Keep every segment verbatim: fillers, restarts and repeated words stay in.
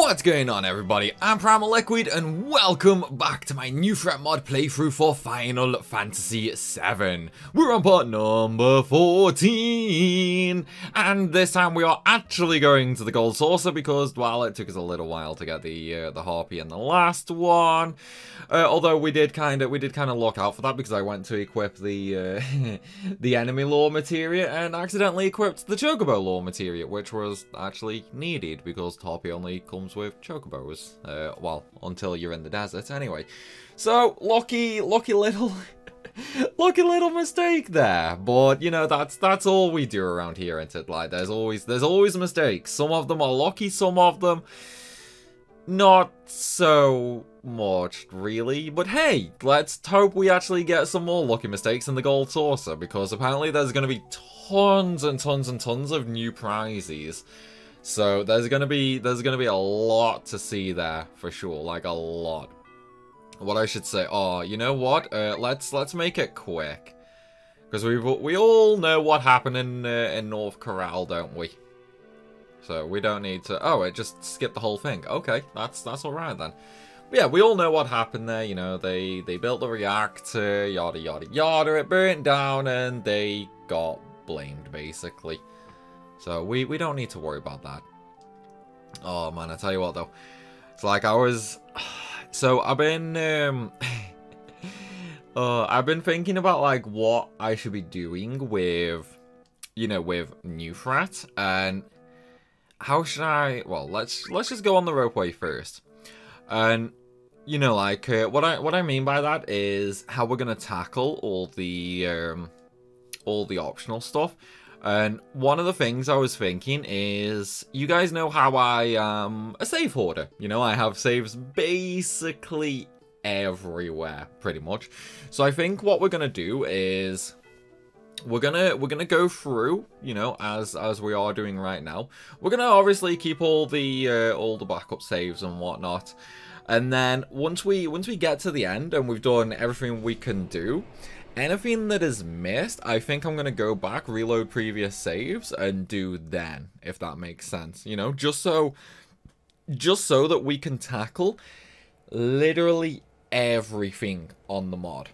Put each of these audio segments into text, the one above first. What's going on, everybody? I'm Primal Liquid and welcome back to my New Threat mod playthrough for Final Fantasy seven. We're on part number fourteen, and this time we are actually going to the Gold Saucer because, well, it took us a little while to get the uh, the Harpy and the last one. Uh, although we did kind of we did kind of look out for that because I went to equip the uh, the enemy lore materia and accidentally equipped the Chocobo lore materia, which was actually needed because Harpy only comes with Chocobos, uh, well, until you're in the desert anyway. So, lucky, lucky little, lucky little mistake there, but, you know, that's that's all we do around here, isn't it? Like, there's always, there's always mistakes. Some of them are lucky, some of them not so much, really. But hey, let's hope we actually get some more lucky mistakes in the Gold Saucer, because apparently there's going to be tons and tons and tons of new prizes. So there's gonna be there's gonna be a lot to see there for sure, like a lot. What I should say? Oh, you know what? Uh, let's let's make it quick, because we we all know what happened in uh, in North Corral, don't we? So we don't need to. Oh, it just skipped the whole thing. Okay, that's that's all right then. But yeah, we all know what happened there. You know, they they built the reactor, yada yada yada. It burnt down, and they got blamed basically. So we, we don't need to worry about that. Oh man, I tell you what though. It's like I was... So I've been... Um, uh, I've been thinking about like what I should be doing with... You know, with New Threat. And how should I... Well, let's let's just go on the ropeway first. And, you know, like... Uh, what I what I mean by that is how we're going to tackle all the... Um, all the optional stuff. And one of the things I was thinking is, you guys know how I am a save hoarder. You know, I have saves basically everywhere, pretty much. So I think what we're gonna do is, we're gonna we're gonna go through, you know, as as we are doing right now. We're gonna obviously keep all the uh, all the backup saves and whatnot. And then once we once we get to the end and we've done everything we can do. Anything that is missed, I think I'm going to go back, reload previous saves, and do then, if that makes sense. You know, just so, just so that we can tackle literally everything on the mod.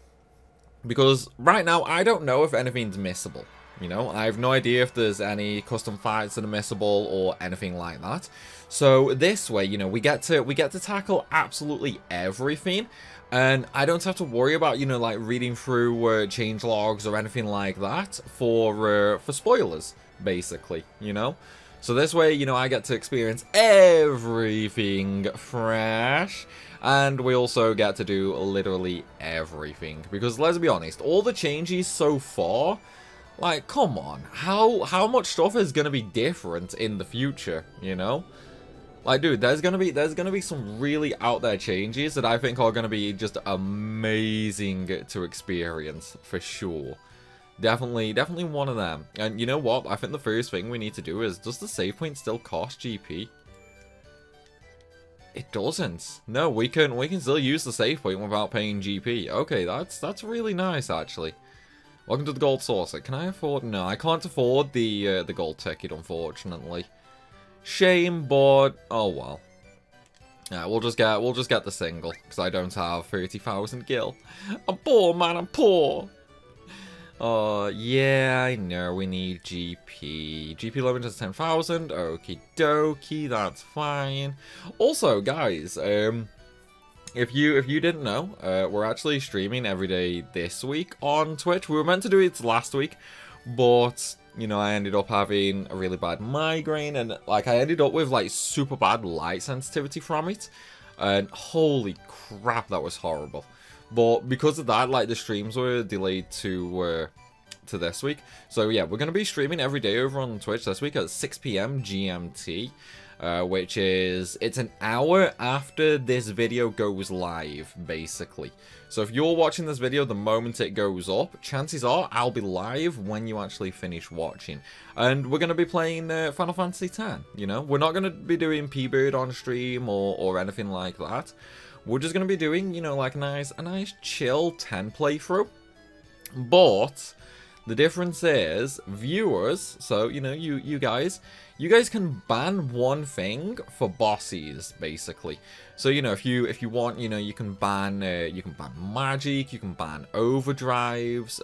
Because right now, I don't know if anything's missable. You know, I have no idea if there's any custom fights that are missable or anything like that. So this way, you know, we get to we get to tackle absolutely everything, and I don't have to worry about, you know, like reading through uh, change logs or anything like that for uh, for spoilers, basically. You know, so this way, you know, I get to experience everything fresh. And we also get to do literally everything, because let's be honest, all the changes so far. Like, come on, how how much stuff is gonna be different in the future, you know? Like, dude, there's gonna be there's gonna be some really out there changes that I think are gonna be just amazing to experience for sure. Definitely, definitely one of them. And you know what? I think the first thing we need to do is, does the save point still cost G P? It doesn't. No, we can we can still use the save point without paying G P. Okay, that's that's really nice actually. Welcome to the Gold Saucer. Can I afford? No, I can't afford the uh, the gold ticket, unfortunately. Shame, but oh well. Yeah, we'll just get we'll just get the single because I don't have thirty thousand gil. I'm poor, man. I'm poor. Uh, yeah, I know we need G P. G P limit is ten thousand. Okie dokie, that's fine. Also, guys, um. If you if you didn't know, uh, we're actually streaming every day this week on Twitch. We were meant to do it last week, but, you know, I ended up having a really bad migraine. And, like, I ended up with, like, super bad light sensitivity from it. And holy crap, that was horrible. But because of that, like, the streams were delayed to... Uh, to this week. So yeah, we're going to be streaming every day over on Twitch this week at six P M G M T, uh, which is, it's an hour after this video goes live, basically. So if you're watching this video the moment it goes up, chances are I'll be live when you actually finish watching. And we're going to be playing uh, Final Fantasy Ten, you know? We're not going to be doing P-Bird on stream or, or anything like that. We're just going to be doing, you know, like nice, a nice chill ten playthrough. But... The difference is, viewers, so, you know, you, you guys, you guys can ban one thing for bosses, basically. So, you know, if you if you want, you know, you can ban, uh, you can ban magic, you can ban overdrives,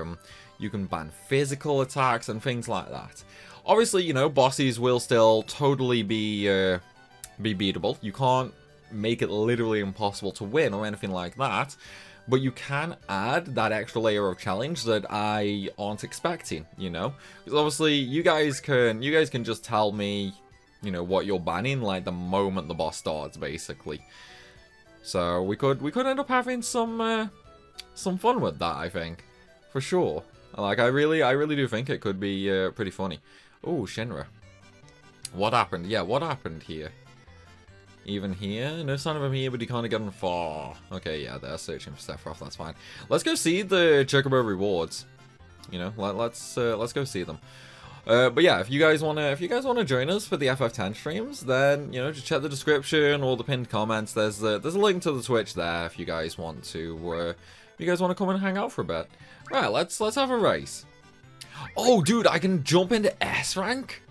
um, you can ban physical attacks and things like that. Obviously, you know, bosses will still totally be, uh, be beatable. You can't make it literally impossible to win or anything like that. But you can add that extra layer of challenge that I aren't expecting, you know? Because obviously, you guys can you guys can just tell me, you know, what you're banning, like, the moment the boss starts, basically. So, we could we could end up having some, uh, some fun with that, I think. For sure. Like, I really, I really do think it could be, uh, pretty funny. Oh, Shinra. What happened? Yeah, what happened here? Even here? No sign of him here, but he can't get him far. Okay, yeah, they're searching for Sephiroth, that's fine. Let's go see the Chocobo rewards. You know, let, let's uh, let's go see them. Uh, but yeah, if you guys wanna if you guys wanna join us for the F F ten streams, then you know, just check the description or the pinned comments. There's uh, there's a link to the Twitch there if you guys want to. Uh, if you guys wanna come and hang out for a bit. Right, let's let's have a race. Oh, dude, I can jump into S rank.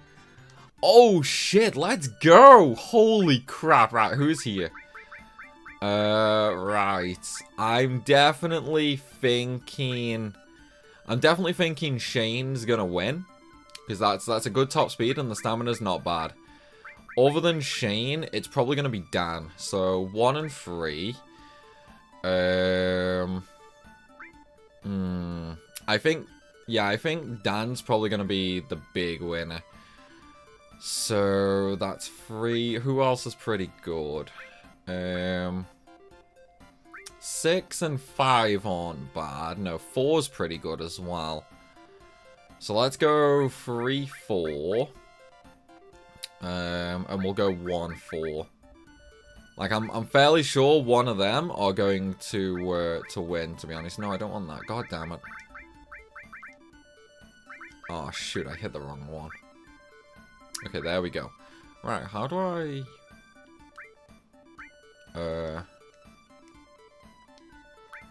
Oh shit, let's go! Holy crap, right, who's here? Uh, right. I'm definitely thinking... I'm definitely thinking Shane's gonna win. Because that's, that's a good top speed and the stamina's not bad. Other than Shane, it's probably gonna be Dan. So, one and three. Um... Hmm... I think... Yeah, I think Dan's probably gonna be the big winner. So that's three. Who else is pretty good? Um, six and five aren't bad. No, four's pretty good as well. So let's go three, four. Um, and we'll go one, four. Like I'm, I'm fairly sure one of them are going to uh, to win. To be honest, no, I don't want that. God damn it! Oh shoot, I hit the wrong one. Okay, there we go. Right, how do I... Uh...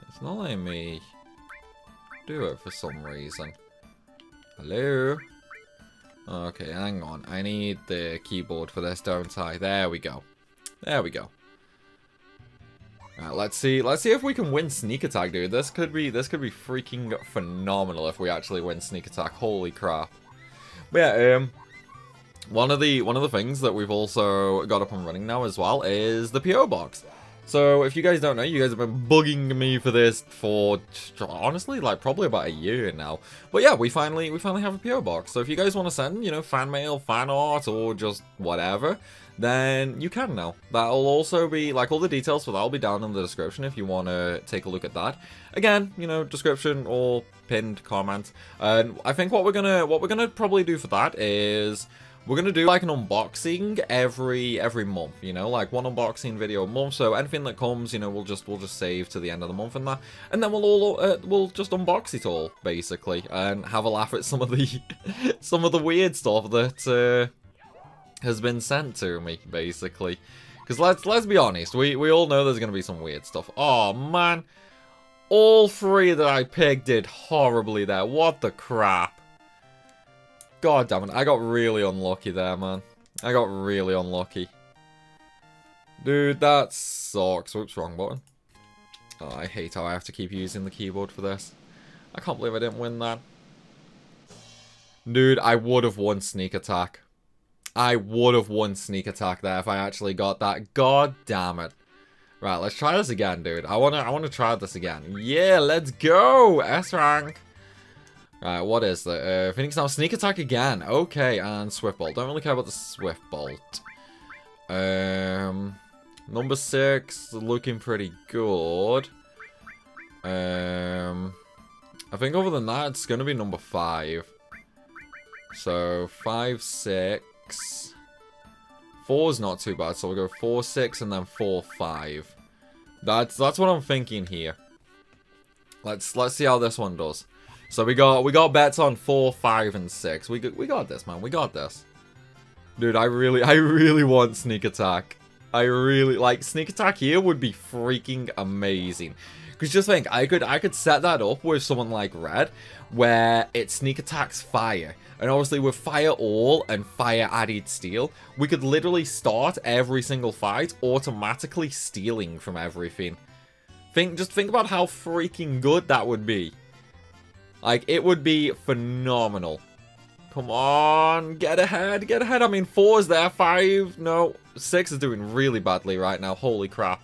It's not letting me do it for some reason. Hello? Okay, hang on. I need the keyboard for this, don't I? There we go. There we go. Alright, let's see. Let's see if we can win Sneak Attack, dude. This could be, this could be freaking phenomenal if we actually win Sneak Attack. Holy crap. But yeah, um... One of the one of the things that we've also got up and running now as well is the P O box. So if you guys don't know, you guys have been bugging me for this for honestly like probably about a year now. But yeah, we finally we finally have a P O box. So if you guys want to send, you know, fan mail, fan art, or just whatever, then you can now. That'll also be like all the details for that'll be down in the description if you want to take a look at that. Again, you know, description or pinned comment. And I think what we're gonna what we're gonna probably do for that is we're going to do like an unboxing every every month, you know, like one unboxing video a month. So anything that comes, you know, we'll just we'll just save to the end of the month and that. And then we'll all uh, we'll just unbox it all basically and have a laugh at some of the some of the weird stuff that uh, has been sent to me basically. Cuz let's let's be honest, we we all know there's going to be some weird stuff. Oh man. All three that I picked did horribly there. What the crap? God damn it, I got really unlucky there, man. I got really unlucky. Dude, that sucks. Oops, wrong button. Oh, I hate how I have to keep using the keyboard for this. I can't believe I didn't win that. Dude, I would have won Sneak Attack. I would have won Sneak Attack there if I actually got that. God damn it. Right, let's try this again, dude. I wanna, I wanna try this again. Yeah, let's go! S rank. Alright, uh, what is that? Uh, Phoenix Down, Sneak Attack again. Okay, and Swift Bolt. Don't really care about the Swift Bolt. Um, number six, looking pretty good. Um, I think other than that, it's going to be number five. So, five, six. Four is not too bad, so we'll go four, six, and then four, five. That's, that's what I'm thinking here. Let's, let's see how this one does. So we got we got bets on four, five, and six. We we got this, man. We got this, dude. I really I really want Sneak Attack. I really like Sneak Attack here would be freaking amazing. Because just think, I could I could set that up with someone like Red, where it sneak attacks fire. And obviously with Fire All and Fire Added Steel, we could literally start every single fight automatically stealing from everything. Think, just think about how freaking good that would be. Like, it would be phenomenal. Come on, get ahead, get ahead. I mean, four's there, five, no. Six is doing really badly right now, holy crap.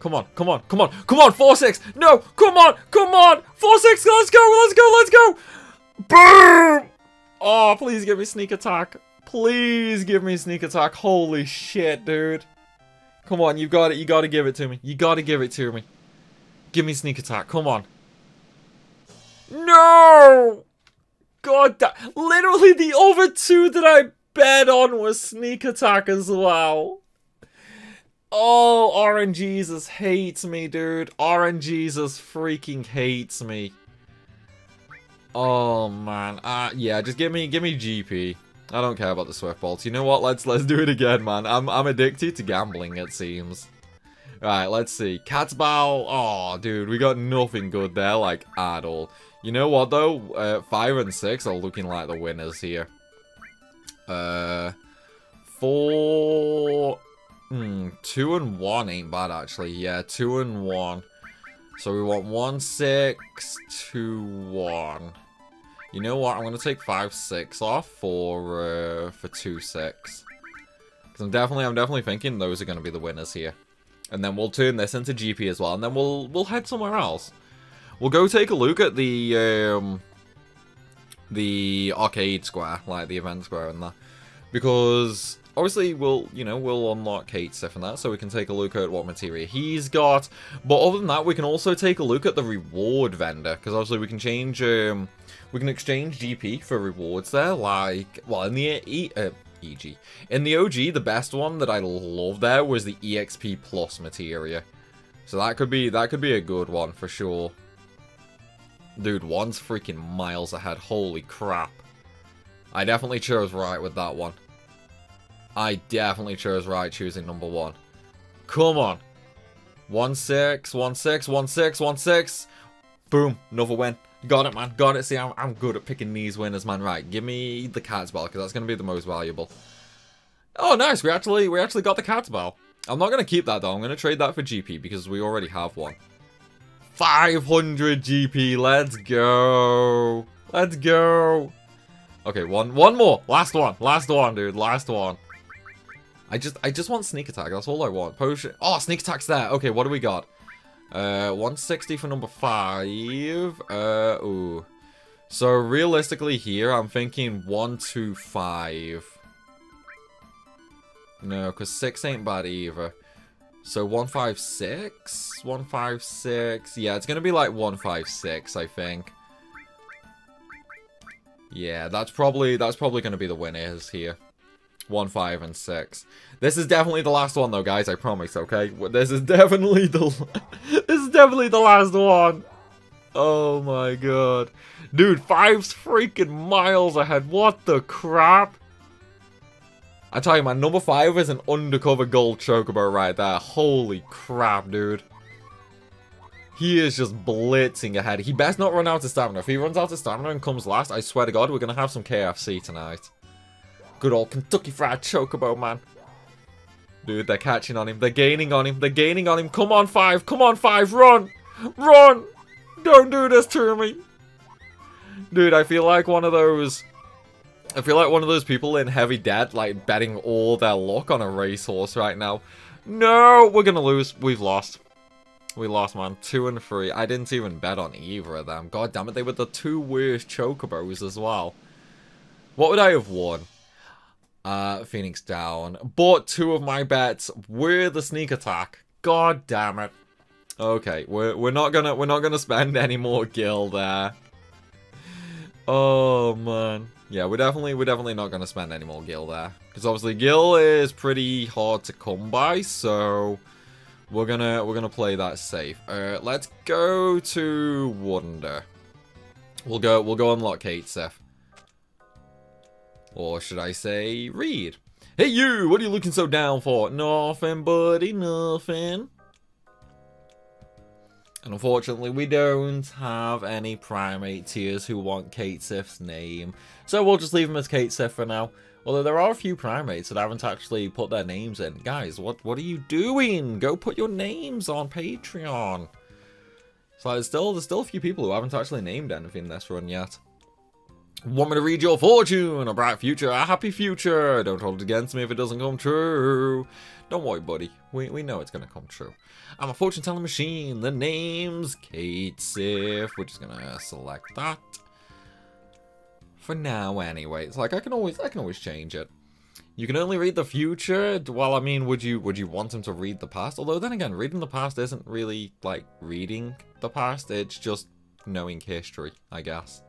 Come on, come on, come on, come on, four, six. No, come on, come on, four, six, let's go, let's go, let's go. Boom! Oh, please give me sneak attack. Please give me sneak attack. Holy shit, dude. Come on, you've got it, you gotta give it to me. You gotta give it to me. Give me sneak attack, come on. No! God, that, literally the other two that I bet on was sneak attack as well. Oh, Orange Jesus hates me, dude. Orange Jesus freaking hates me. Oh man, uh, yeah, just give me, give me G P. I don't care about the Swift Bolt. You know what? Let's let's do it again, man. I'm I'm addicted to gambling, it seems. Right, let's see. Cat's Bell. Oh, dude, we got nothing good there, like at all. You know what though? Uh, five and six are looking like the winners here. Uh, four. Hmm, two and one ain't bad actually. Yeah, two and one. So we want one six, two one. You know what? I'm gonna take five six off for uh, for two six. Cause I'm definitely, I'm definitely thinking those are gonna be the winners here. And then we'll turn this into G P as well, and then we'll we'll head somewhere else. We'll go take a look at the um, the arcade square, like the event square and that, because. Obviously, we'll, you know, we'll unlock Cait Sith and that, so we can take a look at what materia he's got. But other than that, we can also take a look at the reward vendor, because obviously we can change, um, we can exchange G P for rewards there, like, well, in the e uh, E G. In the O G, the best one that I loved there was the E X P plus materia. So that could be, that could be a good one for sure. Dude, one's freaking miles ahead, holy crap. I definitely chose right with that one. I definitely chose right choosing number one. Come on. One six, one six, one six, one six. Boom. Another win. Got it, man. Got it. See, I'm, I'm good at picking these winners, man. Right, give me the Cat's Bell, because that's going to be the most valuable. Oh, nice. We actually we actually got the Cat's Bell. I'm not going to keep that, though. I'm going to trade that for G P, because we already have one. five hundred G P. Let's go. Let's go. Okay, one, one more. Last one. Last one, dude. Last one. I just I just want sneak attack, that's all I want. Potion. Oh, sneak attack's there. Okay, what do we got? Uh one sixty for number five. Uh ooh. So realistically here I'm thinking one, two, five. No, because six ain't bad either. So one five six? One five six. Yeah, it's gonna be like one five six, I think. Yeah, that's probably that's probably gonna be the winners here. One, five, and six. This is definitely the last one, though, guys. I promise. Okay, this is definitely the this is definitely the last one. Oh my god, dude, five's freaking miles ahead. What the crap? I tell you, man, number five is an undercover gold Chocobo right there. Holy crap, dude. He is just blitzing ahead. He best not run out of stamina. If he runs out of stamina and comes last, I swear to God, we're gonna have some K F C tonight. Good old Kentucky Fried Chocobo, man. Dude, they're catching on him. They're gaining on him. They're gaining on him. Come on, five. Come on, five. Run. Run. Don't do this to me. Dude, I feel like one of those... I feel like one of those people in heavy debt, like, betting all their luck on a racehorse right now. No, we're gonna lose. We've lost. We lost, man. Two and three. I didn't even bet on either of them. God damn it, they were the two worst Chocobos as well. What would I have won? Uh, Phoenix Down. But two of my bets were the sneak attack. God damn it. Okay, we're we're not gonna we're not gonna spend any more gil there. Oh man. Yeah, we're definitely we're definitely not gonna spend any more gil there. Because obviously gil is pretty hard to come by, so we're gonna we're gonna play that safe. Uh let's go to Wonder. We'll go we'll go unlock Cait Sith. Or should I say, read? Hey you, what are you looking so down for? Nothing, buddy, nothing. And unfortunately, we don't have any primate tiers who want Cait Sith's name, so we'll just leave him as Cait Sith for now. Although there are a few primates that haven't actually put their names in. Guys, what, what are you doing? Go put your names on Patreon. So there's still, there's still a few people who haven't actually named anything this run yet. Want me to read your fortune? A bright future, a happy future. Don't hold it against me if it doesn't come true. Don't worry, buddy. We, we know it's going to come true. I'm a fortune-telling machine. The name's Cait Sith. We're just going to select that. For now, anyway. It's like, I can always I can always change it. You can only read the future. Well, I mean, would you would you want him to read the past? Although, then again, reading the past isn't really, like, reading the past. It's just knowing history, I guess.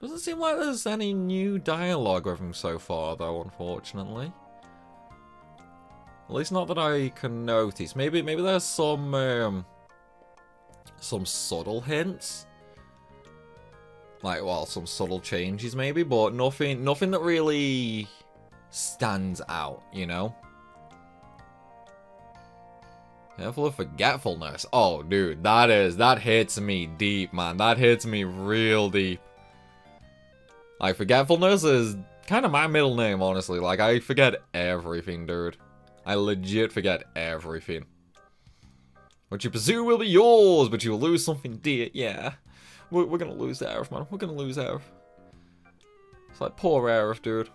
Doesn't seem like there's any new dialogue with him so far, though, unfortunately. At least not that I can notice. Maybe maybe there's some, um, some subtle hints. Like, well, some subtle changes maybe, but nothing nothing that really stands out, you know? Careful of forgetfulness. Oh, dude, that is, that hits me deep, man. That hits me real deep. Like, forgetfulness is kind of my middle name, honestly. Like, I forget everything, dude. I legit forget everything. What you pursue will be yours, but you will lose something dear, yeah. We're, we're gonna lose Aerith, man. We're gonna lose Aerith. It's like, poor Aerith, dude.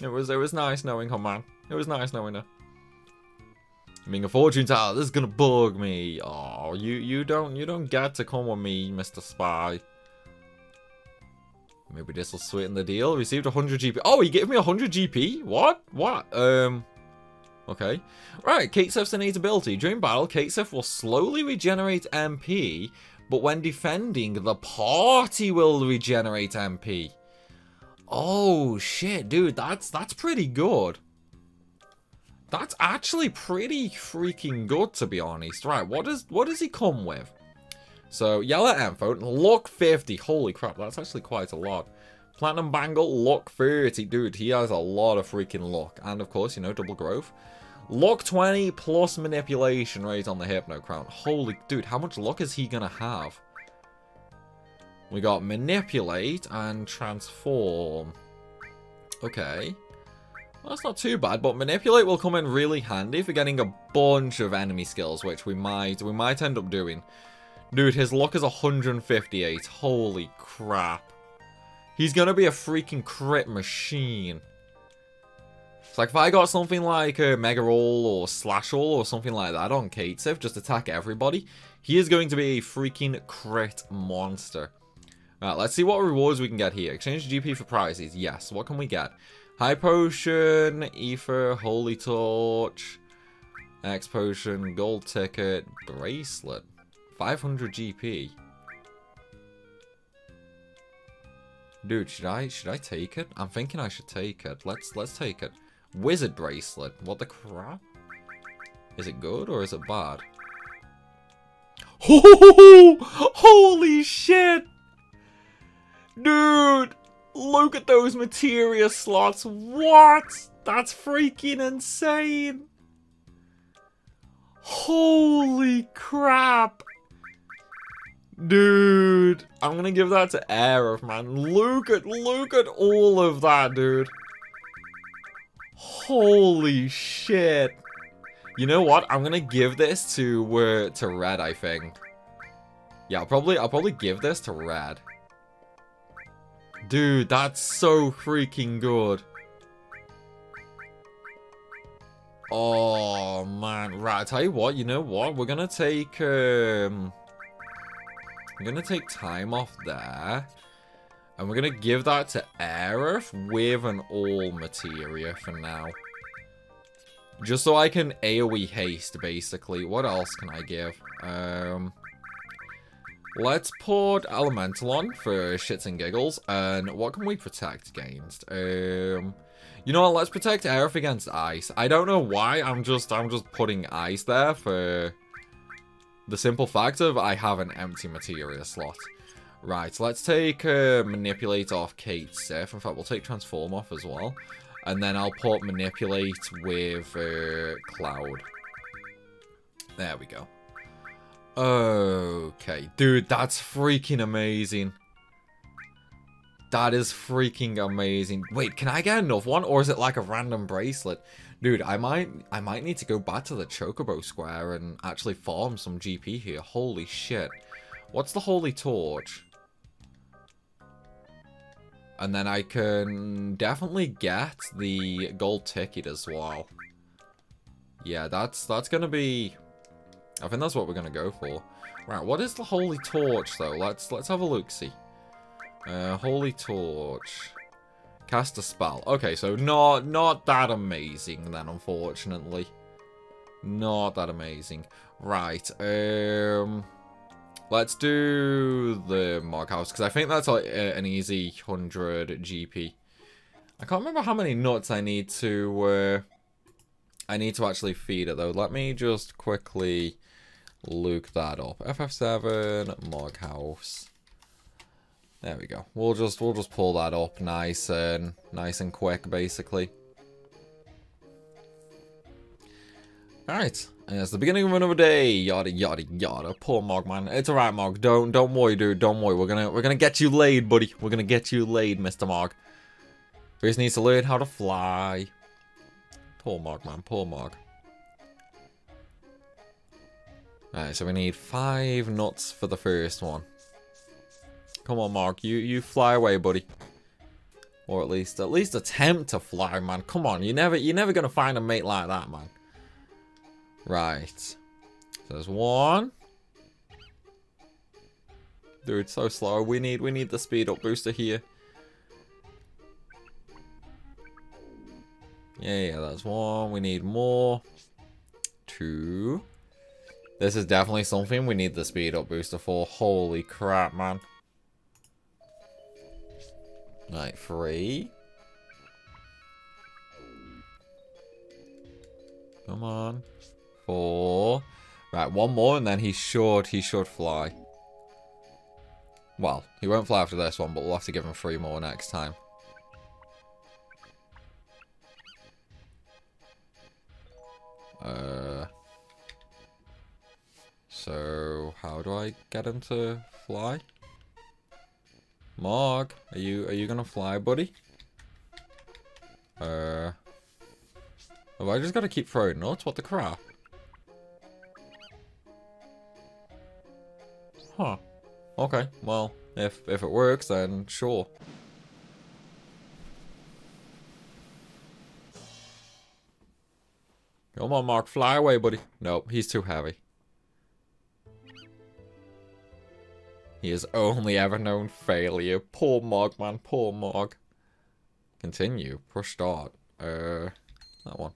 It was, it was nice knowing her, man. It was nice knowing her. I mean, a fortune teller. This is gonna bug me. Oh, you, you don't, you don't get to come with me, Mister Spy. Maybe this will sweeten the deal. Received one hundred G P. Oh, he gave me one hundred G P? What? What? Um... Okay. Right, Cait Sith's innate ability. During battle, Cait Sith will slowly regenerate M P, but when defending, the party will regenerate M P. Oh, shit, dude. That's that's pretty good. That's actually pretty freaking good, to be honest. Right, what does, what does he come with? So, yell at info, luck fifty. Holy crap, that's actually quite a lot. Platinum Bangle, luck thirty. Dude, he has a lot of freaking luck. And, of course, you know, double growth. Luck twenty plus manipulation rate on the Hypno Crown. Holy... Dude, how much luck is he going to have? We got manipulate and transform. Okay. Well, that's not too bad, but manipulate will come in really handy for getting a bunch of enemy skills, which we might, we might end up doing. Dude, his luck is one hundred fifty-eight. Holy crap. He's gonna be a freaking crit machine. It's like, if I got something like a Mega Roll or Slash All or something like that on Cait Sith, just attack everybody, he is going to be a freaking crit monster. Alright, let's see what rewards we can get here. Exchange G P for prizes. Yes, what can we get? High Potion, Aether, Holy Torch, X Potion, Gold Ticket, Bracelet. five hundred G P. Dude, should I should I take it? I'm thinking I should take it. Let's let's take it. Wizard Bracelet. What the crap? Is it good or is it bad? Oh, holy shit! Dude, look at those materia slots. What? That's freaking insane. Holy crap. Dude, I'm gonna give that to Aerith, man. Look at, look at all of that, dude. Holy shit. You know what? I'm gonna give this to uh, to Red, I think. Yeah, I'll probably, I'll probably give this to Red. Dude, that's so freaking good. Oh man, right. I tell you what. You know what? We're gonna take um. I'm going to take time off there. And we're going to give that to Aerith with an all materia for now. Just so I can AoE haste, basically. What else can I give? Um, let's put Elemental on for shits and giggles. And what can we protect against? Um, you know what? Let's protect Aerith against ice. I don't know why. I'm just, I'm just putting ice there for... the simple fact of I have an empty materia slot. Right, let's take uh, Manipulate off Cait Sith. In fact, we'll take Transform off as well. And then I'll put Manipulate with uh, Cloud. There we go. Okay, dude, that's freaking amazing. That is freaking amazing. Wait, can I get another one, or is it like a random bracelet? Dude, I might, I might need to go back to the Chocobo Square and actually farm some G P here. Holy shit! What's the Holy Torch? And then I can definitely get the gold ticket as well. Yeah, that's that's gonna be. I think that's what we're gonna go for. Right, what is the Holy Torch though? Let's let's have a look. See. Uh, Holy Torch. Cast a spell. Okay, so not not that amazing then, unfortunately. Not that amazing. Right, um... let's do the Mog House, because I think that's like uh, an easy one hundred G P. I can't remember how many nuts I need to... Uh, I need to actually feed it, though. Let me just quickly look that up. F F seven, Mog House... There we go. We'll just we'll just pull that up nice and nice and quick, basically. Alright. And it's the beginning of another day. Yada yada yada. Poor Mog, man. It's alright, Mog. Don't don't worry, dude. Don't worry. We're gonna we're gonna get you laid, buddy. We're gonna get you laid, Mister Mog. We just need to learn how to fly. Poor Mog, man, poor Mog. Alright, so we need five nuts for the first one. Come on, Mog. You you fly away, buddy. Or at least at least attempt to fly, man. Come on, you never you're never gonna find a mate like that, man. Right. So there's one. Dude, so slow. We need we need the speed up booster here. Yeah, yeah, that's one. We need more. Two. This is definitely something we need the speed up booster for. Holy crap, man. Right, three. Come on. Four. Right, one more and then he should, he should fly. Well, he won't fly after this one, but we'll have to give him three more next time. Uh. So, how do I get him to fly? Mog, are you are you gonna fly, buddy? Uh, have I just gotta keep throwing nuts? What the crap? Huh? Okay. Well, if if it works, then sure. Come on, Mog, fly away, buddy. Nope, he's too heavy. He has only ever known failure. Poor Mog, man. Poor Mog. Continue. Push start. Uh, that one.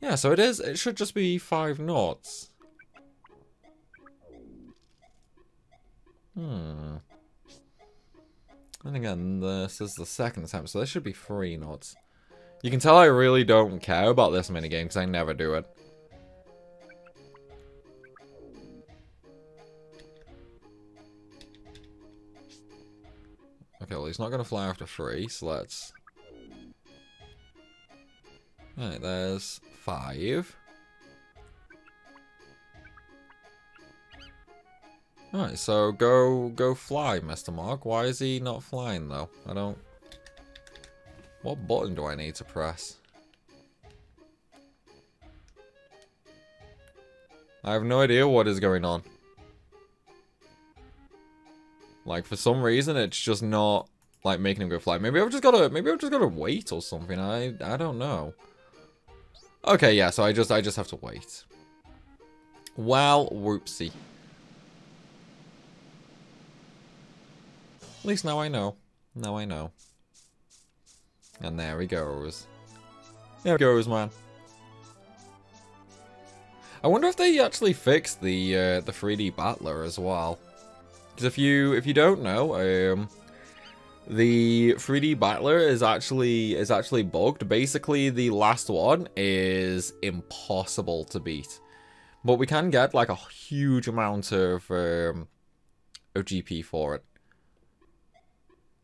Yeah, so it is. It should just be five knots. Hmm. And again, this is the second attempt, so there should be three knots. You can tell I really don't care about this minigame, because I never do it. Okay, well, he's not going to fly after three, so let's... Alright, there's five. Alright, so go go fly, Mister Mog. Why is he not flying, though? I don't... What button do I need to press? I have no idea what is going on. Like, for some reason, it's just not, like, making him go fly. Maybe I've just got to, maybe I've just got to wait or something. I, I don't know. Okay, yeah, so I just, I just have to wait. Well, whoopsie. At least now I know. Now I know. And there he goes. There he goes, man. I wonder if they actually fixed the, uh, the three D Battler as well. If you if you don't know, um, the three D Battler is actually is actually bugged. Basically, the last one is impossible to beat, but we can get like a huge amount of um, of G P for it.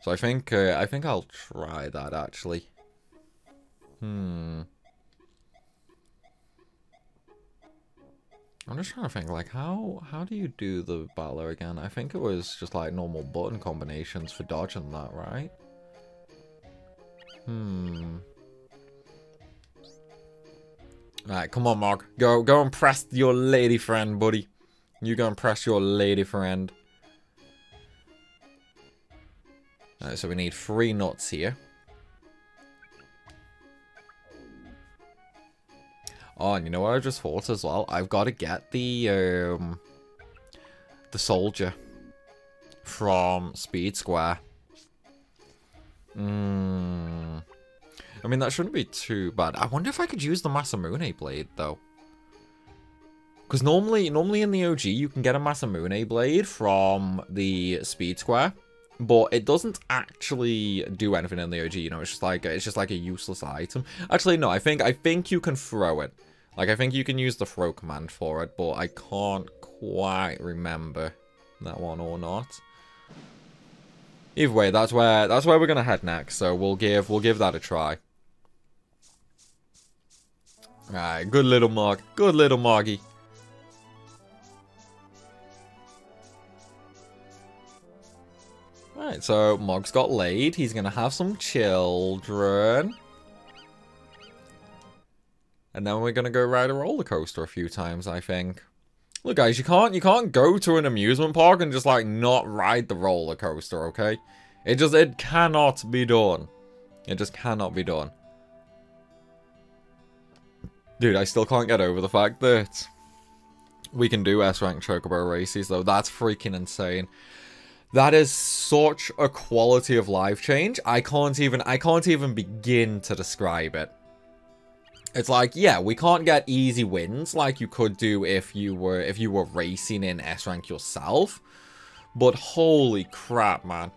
So I think uh, I think I'll try that actually. Hmm. I'm just trying to think, like, how how do you do the battle again? I think it was just like normal button combinations for dodge and that, right? Hmm. Alright, come on, Mog. Go, go and press your lady friend, buddy. You go and press your lady friend. Alright, so we need three nuts here. Oh, and you know what I just thought as well? I've got to get the, um... the soldier. From Speed Square. Mmm... I mean, that shouldn't be too bad. I wonder if I could use the Masamune blade, though. Because normally, normally in the O G, you can get a Masamune blade from the Speed Square. But it doesn't actually do anything in the O G, you know, it's just like it's just like a useless item. Actually, no, I think I think you can throw it. Like, I think you can use the throw command for it, but I can't quite remember that one or not. Either way, that's where that's where we're gonna head next, so we'll give we'll give that a try. Alright, good little Mog. Good little Moggy. Right, so Mog's got laid. He's going to have some children. And then we're going to go ride a roller coaster a few times, I think. Look, guys, you can't you can't go to an amusement park and just, like, not ride the roller coaster, okay? It just, it cannot be done. It just cannot be done. Dude, I still can't get over the fact that we can do S rank Chocobo races, though. That's freaking insane. That is such a quality of life change. I can't even, I can't even begin to describe it. It's like, yeah, we can't get easy wins like you could do if you were, if you were racing in S rank yourself. But holy crap, man.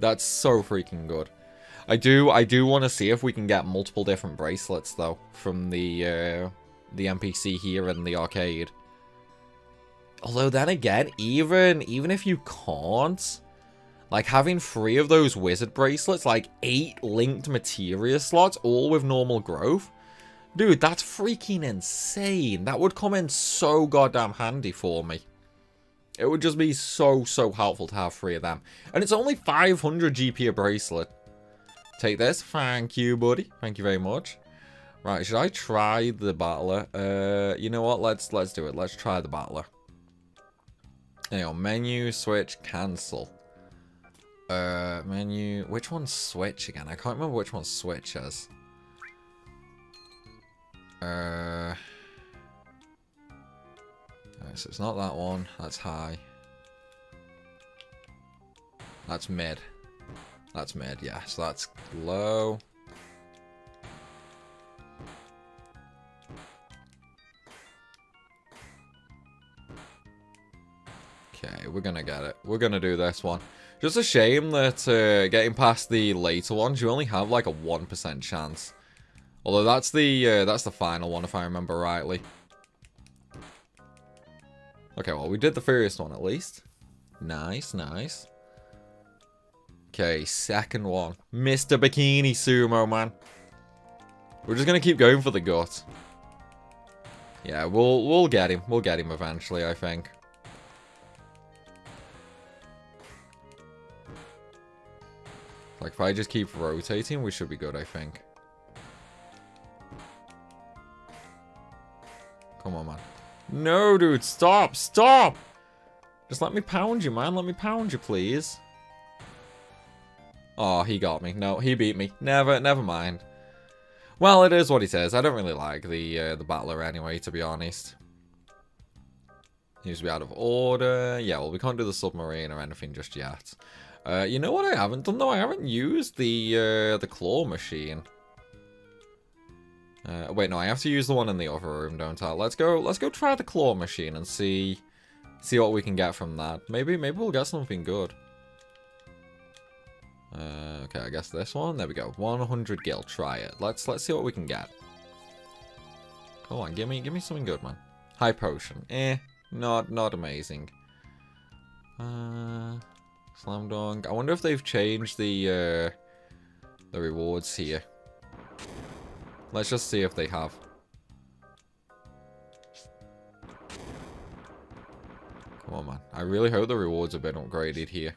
That's so freaking good. I do, I do want to see if we can get multiple different bracelets, though, from the, uh, the N P C here in the arcade. Although then again, even even if you can't, like, having three of those wizard bracelets, like eight linked materia slots, all with normal growth, dude, that's freaking insane. That would come in so goddamn handy for me. It would just be so, so helpful to have three of them. And it's only five hundred G P a bracelet. Take this. Thank you, buddy. Thank you very much. Right, should I try the battler? Uh, you know what? Let's, let's do it. Let's try the battler. Anyway, menu, switch, cancel. Uh, menu... Which one's switch again? I can't remember which one switch is. Uh... Alright, so it's not that one. That's high. That's mid. That's mid, yeah. So that's low. Okay, we're gonna get it. We're gonna do this one. Just a shame that uh, getting past the later ones, you only have like a one percent chance. Although that's the uh, that's the final one, if I remember rightly. Okay, well, we did the first one at least. Nice, nice. Okay, second one, Mister Bikini Sumo Man. We're just gonna keep going for the gut. Yeah, we'll we'll get him. We'll get him eventually, I think. Like, if I just keep rotating, we should be good, I think. Come on, man. No, dude, stop, stop! Just let me pound you, man. Let me pound you, please. Oh, he got me. No, he beat me. Never, never mind. Well, it is what it is. I don't really like the, uh, the battler anyway, to be honest. He used to be out of order. Yeah, well, we can't do the submarine or anything just yet. Uh, you know what I haven't done, though? I haven't used the uh, the claw machine. Uh, wait, no, I have to use the one in the other room, don't I? Let's go. Let's go try the claw machine and see see what we can get from that. Maybe maybe we'll get something good. Uh, okay, I guess this one. There we go. one hundred gil. Try it. Let's let's see what we can get. Come on, give me give me something good, man. High potion. Eh, not not amazing. Uh. Slamdunk. I wonder if they've changed the uh, the rewards here. Let's just see if they have. Come on, man. I really hope the rewards have been upgraded here.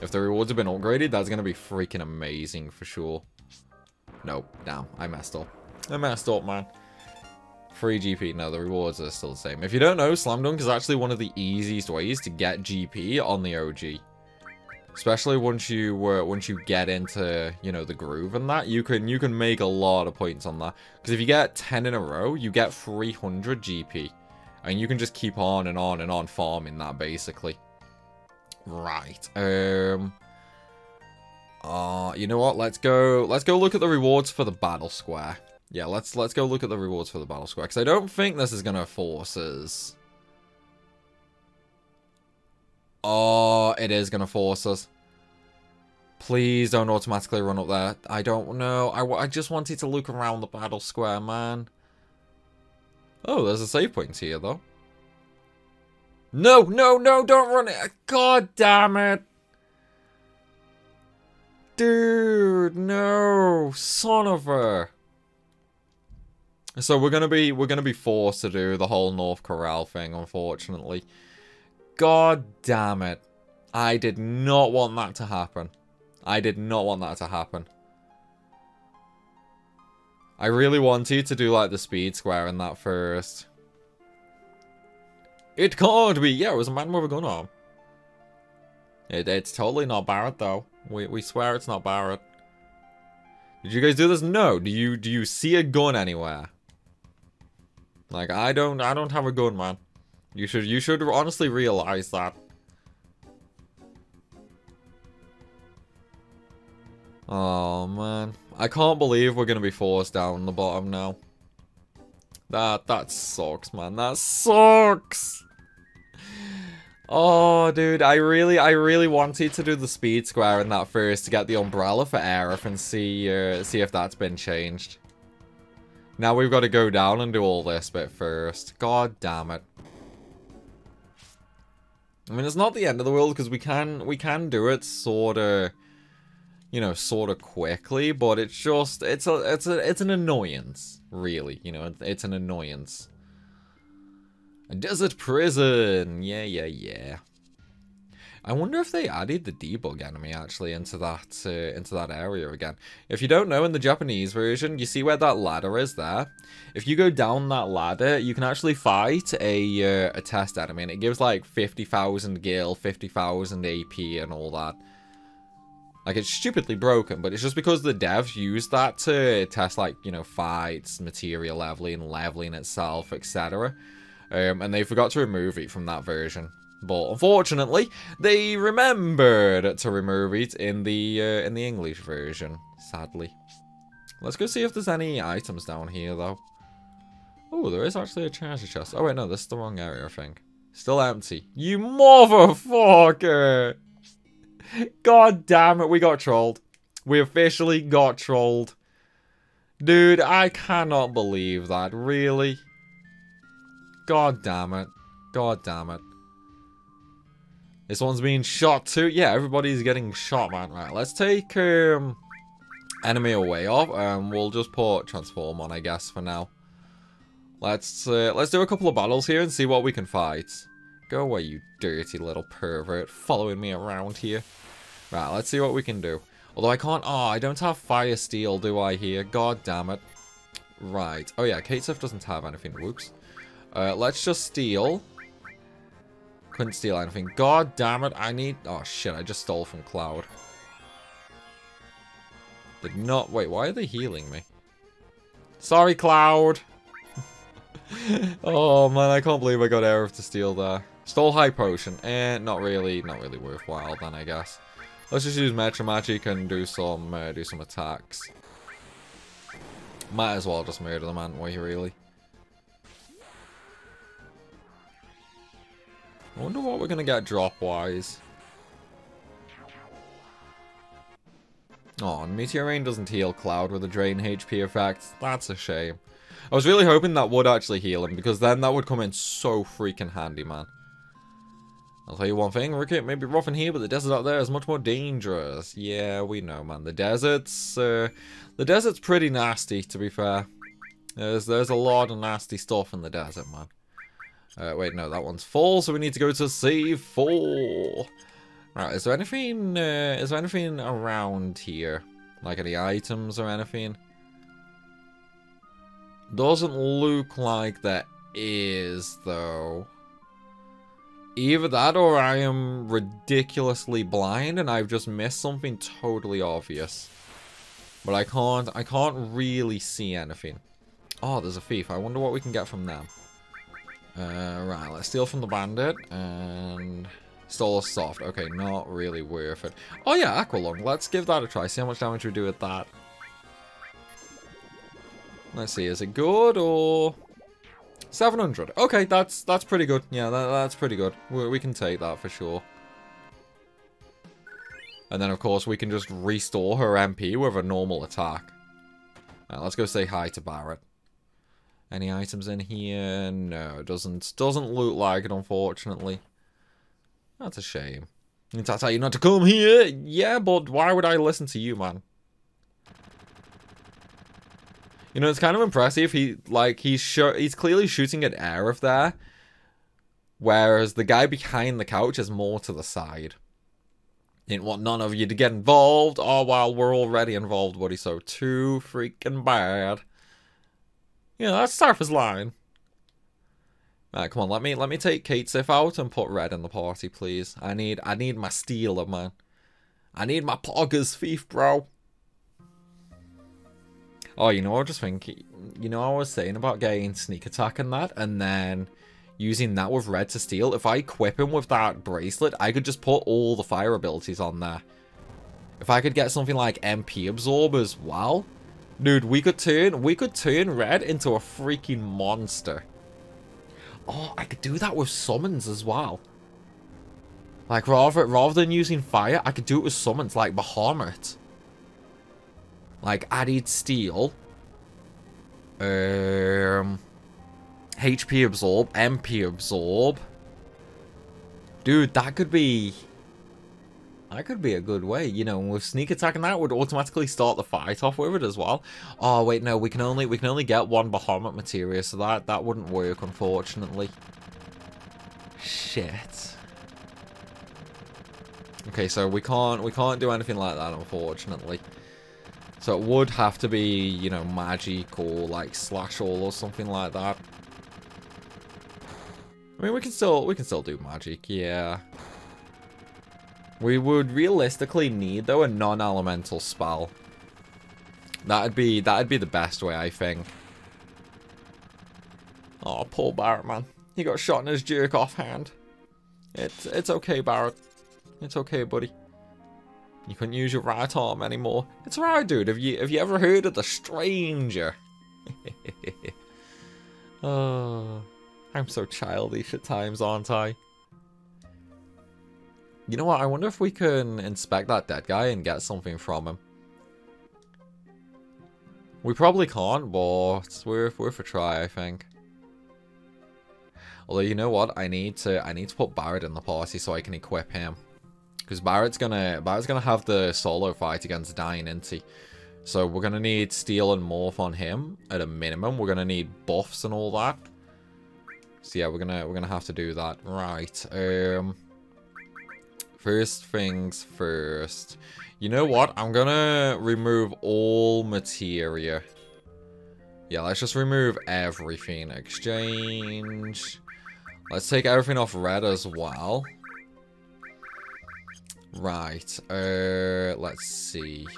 If the rewards have been upgraded, that's going to be freaking amazing for sure. Nope. Damn. I messed up. I messed up, man. free G P. No, the rewards are still the same. If you don't know, Slamdunk is actually one of the easiest ways to get G P on the O G. Especially once you uh, once you get into, you know, the groove and that, you can you can make a lot of points on that. Because if you get ten in a row, you get three hundred G P. And you can just keep on and on and on farming that, basically. Right. Um... Uh, you know what? Let's go. Let's go look at the rewards for the Battle Square. Yeah, let's let's go look at the rewards for the Battle Square, because I don't think this is gonna force us. Oh, it is gonna force us. Please don't automatically run up there. I don't know. I I just wanted to look around the Battle Square, man. Oh, there's a save point here though. No, no, no! Don't run it! God damn it! Dude, no, son of a. So we're gonna be we're gonna be forced to do the whole North Corral thing, unfortunately. God damn it! I did not want that to happen. I did not want that to happen. I really wanted to do like the Speed Square in that first. It can't be. Yeah, it was a man with a gun arm. It, it's totally not Barret though. We we swear it's not Barret. Did you guys do this? No. Do you do you see a gun anywhere? Like I don't I don't have a gun, man. You should you should honestly realize that. Oh man, I can't believe we're gonna be forced down the bottom now. That that sucks, man. That sucks. Oh, dude, I really, I really wanted to do the Speed Square in that first to get the umbrella for Aerith and see, uh, see if that's been changed. Now we've got to go down and do all this bit first. God damn it. I mean, it's not the end of the world because we can, we can do it sort of, you know, sort of quickly, but it's just, it's a, it's a, it's an annoyance, really. You know, it's an annoyance. A desert prison! Yeah, yeah, yeah. I wonder if they added the debug enemy, actually, into that uh, into that area again. If you don't know, in the Japanese version, you see where that ladder is there? If you go down that ladder, you can actually fight a, uh, a test enemy, and it gives, like, fifty thousand gil, fifty thousand A P, and all that. Like, it's stupidly broken, but it's just because the devs use that to test, like, you know, fights, material leveling, leveling itself, et cetera. Um, and they forgot to remove it from that version, but unfortunately, they remembered to remove it in the uh, in the English version. Sadly, let's go see if there's any items down here, though. Oh, there is actually a treasure chest. Oh wait, no, this is the wrong area. I think still empty. You motherfucker! God damn it, we got trolled. We officially got trolled, dude. I cannot believe that. Really. God damn it. God damn it. This one's being shot too. Yeah, everybody's getting shot, man. Right, let's take um, enemy away off, and we'll just put transform on, I guess, for now. Let's uh, let's do a couple of battles here and see what we can fight. Go away, you dirty little pervert, following me around here. Right, let's see what we can do. Although I can't... Oh, I don't have fire steel, do I, here? God damn it. Right. Oh, yeah, Cait Sith doesn't have anything. Whoops. Uh, let's just steal. Couldn't steal anything. God damn it, I need... Oh, shit, I just stole from Cloud. Did not... Wait, why are they healing me? Sorry, Cloud! Oh, man, I can't believe I got Aerith to steal there. Stole High Potion. Eh, not really, not really worthwhile then, I guess. Let's just use Metro Magic and do some, uh, do some attacks. Might as well just murder them, aren't we, really? I wonder what we're going to get drop-wise. Oh, and Meteor Rain doesn't heal Cloud with a Drain H P effect. That's a shame. I was really hoping that would actually heal him, because then that would come in so freaking handy, man. I'll tell you one thing, Ricket may be rough in here, but the desert out there is much more dangerous. Yeah, we know, man. The desert's, uh, the desert's pretty nasty, to be fair. There's, there's a lot of nasty stuff in the desert, man. Uh, wait, no, that one's four, so we need to go to save four. Right, is there anything, uh, is there anything around here? Like any items or anything? Doesn't look like there is, though. Either that or I am ridiculously blind and I've just missed something totally obvious. But I can't, I can't really see anything. Oh, there's a thief. I wonder what we can get from them. Uh, right, let's steal from the bandit and... Stole a soft. Okay, not really worth it. Oh yeah, Aqualung. Let's give that a try. See how much damage we do with that. Let's see, is it good or... seven hundred. Okay, that's that's pretty good. Yeah, that, that's pretty good. We, we can take that for sure. And then, of course, we can just restore her M P with a normal attack. Right, let's go say hi to Barret. Any items in here? No, it doesn't, doesn't look like it, unfortunately. That's a shame. I tell you not to come here! Yeah, but why would I listen to you, man? You know, it's kind of impressive. He, like, he's he's clearly shooting at Aerith there. Whereas the guy behind the couch is more to the side. Didn't want none of you to get involved. Oh, well, we're already involved, buddy, so too freaking bad. Yeah, that's Sarfa's line. Alright, come on, let me let me take Cait Sith out and put Red in the party, please. I need I need my stealer, man. I need my poggers thief, bro. Oh, you know, I was just thinking, you know, I was saying about getting sneak attack and that, and then using that with Red to steal. If I equip him with that bracelet, I could just put all the fire abilities on there. If I could get something like M P absorb as well, dude, we could turn we could turn Red into a freaking monster. Oh, I could do that with summons as well. Like, rather, rather than using fire, I could do it with summons, like Bahamut. Like, added steel. Um, H P absorb, M P absorb. Dude, that could be... That could be a good way, you know, with sneak attack and that would automatically start the fight off with it as well. Oh wait, no, we can only we can only get one Bahamut materia, so that that wouldn't work, unfortunately. Shit. Okay, so we can't we can't do anything like that, unfortunately. So it would have to be, you know, magic or like slash all or something like that. I mean, we can still we can still do magic, yeah. We would realistically need, though, a non-elemental spell. That'd be that'd be the best way, I think. Oh, poor Barret, man. He got shot in his jerk-off hand. It's, it's okay, Barret. It's okay, buddy. You couldn't use your right arm anymore. It's alright, dude. Have you, have you ever heard of the stranger? Oh, I'm so childish at times, aren't I? You know what, I wonder if we can inspect that dead guy and get something from him. We probably can't, but it's worth, worth a try, I think. Although, you know what, I need to I need to put Barret in the party so I can equip him. Because Barret's gonna, Barret's gonna have the solo fight against Dyne, isn't he? So we're gonna need Steel and Morph on him, at a minimum. We're gonna need buffs and all that. So yeah, we're gonna, we're gonna have to do that. Right, um... first things first. You know what? I'm gonna remove all materia. Yeah, let's just remove everything. Exchange. Let's take everything off Red as well. Right. Uh, let's see.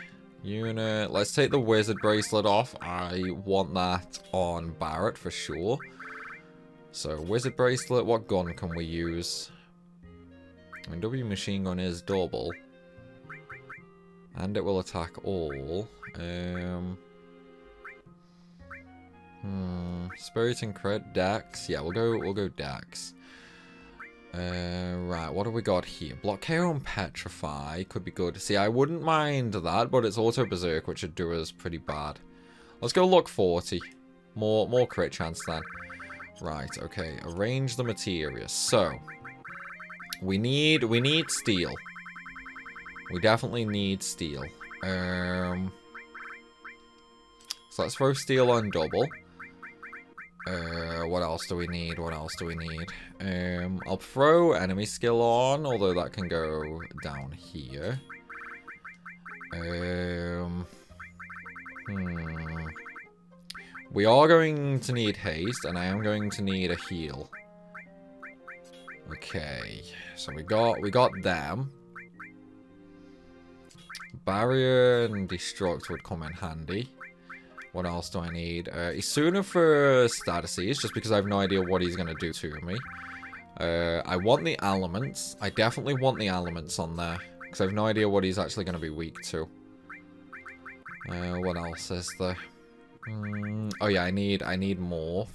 Unit. Let's take the Wizard Bracelet off. I want that on Barret for sure. So, Wizard Bracelet. What gun can we use? I mean, W machine gun is double. And it will attack all. Um, hmm, Spirit and Crit, Dex. Yeah, we'll go we'll go Dex. Uh, right, what have we got here? Block K O and Petrify could be good. See, I wouldn't mind that, but it's auto berserk, which would do us pretty bad. Let's go look forty. More more crit chance then. Right, okay. Arrange the materia. So We need, we need steel. We definitely need steel. Um, so let's throw steel on double. Uh, what else do we need? What else do we need? Um, I'll throw enemy skill on, although that can go down here. Um, hmm. We are going to need haste, and I am going to need a heal. Okay, so we got we got them. Barrier and Destruct would come in handy. What else do I need? Uh, Isuna for statuses, just because I have no idea what he's going to do to me. Uh, I want the elements. I definitely want the elements on there, because I have no idea what he's actually going to be weak to. Uh, what else is there? Mm, oh yeah, I need I need morph.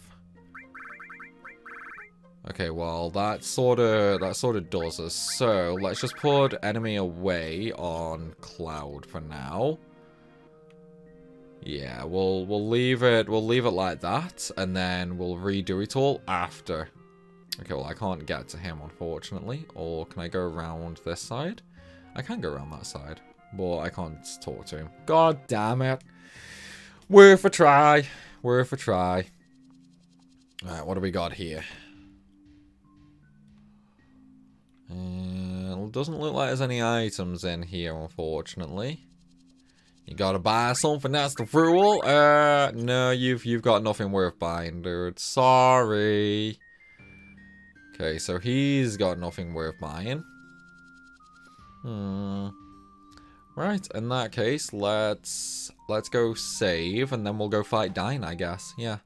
Okay, well that sort of that sort of does us. So let's just put enemy away on Cloud for now. Yeah, we'll we'll leave it we'll leave it like that, and then we'll redo it all after. Okay, well I can't get to him unfortunately. Or can I go around this side? I can go around that side, but I can't talk to him. God damn it! Worth a try. Worth a try. All right, what do we got here? Uh, doesn't look like there's any items in here, unfortunately. You gotta buy something, that's the rule. Uh, no, you've you've got nothing worth buying, dude. Sorry. Okay, so he's got nothing worth buying. Hmm. Right, in that case, let's let's go save, and then we'll go fight Dyne, I guess. Yeah.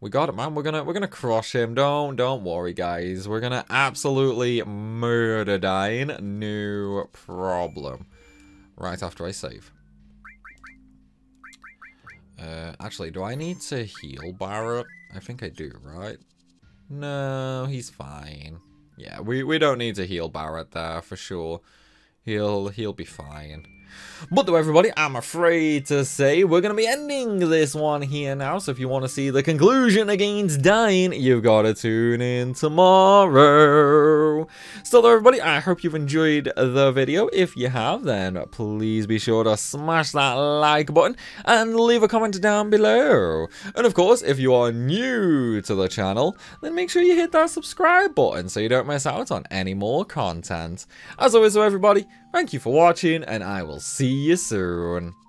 We got it, man. We're gonna we're gonna crush him. Don't don't worry, guys. We're gonna absolutely murder Dyne. No problem. Right after I save. Uh, actually, do I need to heal Barret? I think I do, right? No, he's fine. Yeah, we, we don't need to heal Barret there for sure. He'll he'll be fine. But though, everybody, I'm afraid to say we're going to be ending this one here now. So if you want to see the conclusion against Dyne, you've got to tune in tomorrow. So though, everybody, I hope you've enjoyed the video. If you have, then please be sure to smash that like button and leave a comment down below. And of course, if you are new to the channel, then make sure you hit that subscribe button so you don't miss out on any more content. As always, though, everybody, thank you for watching, and I will see you soon.